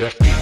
Defbeats.